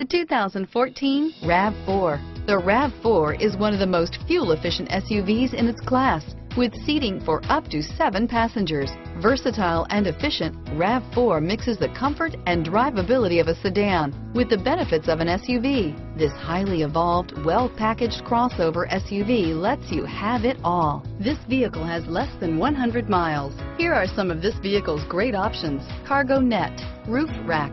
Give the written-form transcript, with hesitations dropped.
The 2014 RAV4. The RAV4 is one of the most fuel-efficient SUVs in its class, with seating for up to 7 passengers. Versatile and efficient, RAV4 mixes the comfort and drivability of a sedan with the benefits of an SUV. This highly evolved, well-packaged crossover SUV lets you have it all. This vehicle has less than 100 miles. Here are some of this vehicle's great options: cargo net, roof rack.